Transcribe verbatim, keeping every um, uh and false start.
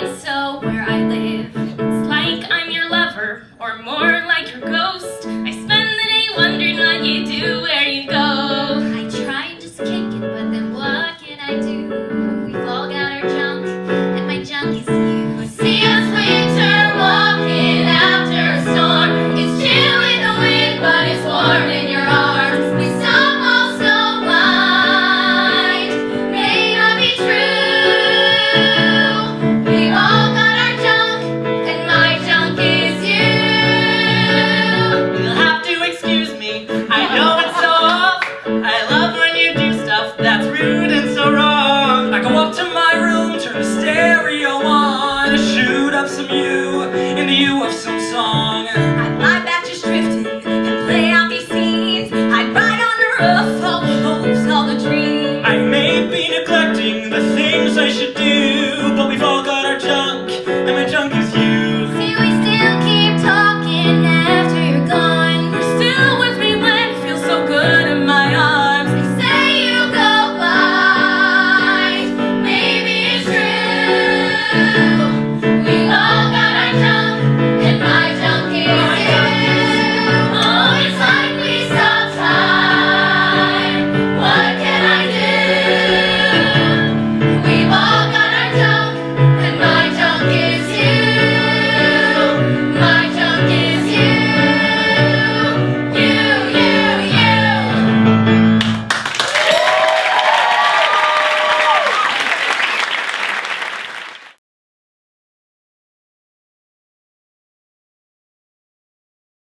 but it's so worth it.